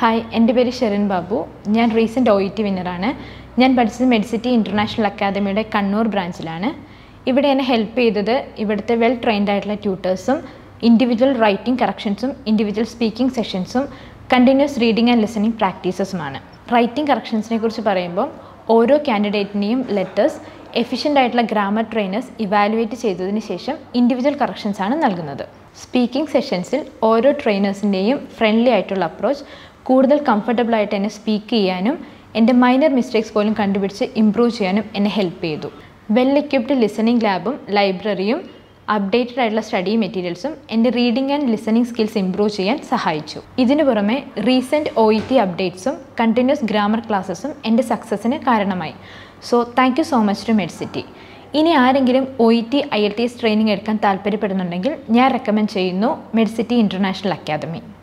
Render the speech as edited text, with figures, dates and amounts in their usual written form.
Hi, my name is Sharan Babu. I am a recent OET winner. I am at Medcity International Academy in Kannur branch. I am helping with well-trained tutors, individual writing corrections, individual speaking sessions, continuous reading and listening practices. Writing corrections, every candidate name letters, efficient grammar trainers evaluate individual corrections. Speaking sessions, every trainer's name friendly approach. More comfortable I speak and minor mistakes improve and help. Well-equipped listening lab, library, updated study materials and reading and listening skills improve. This is recent OET updates, continuous grammar classes and success. So thank you so much to Medcity. If you have OET IELTS training, I recommend Medcity International Academy.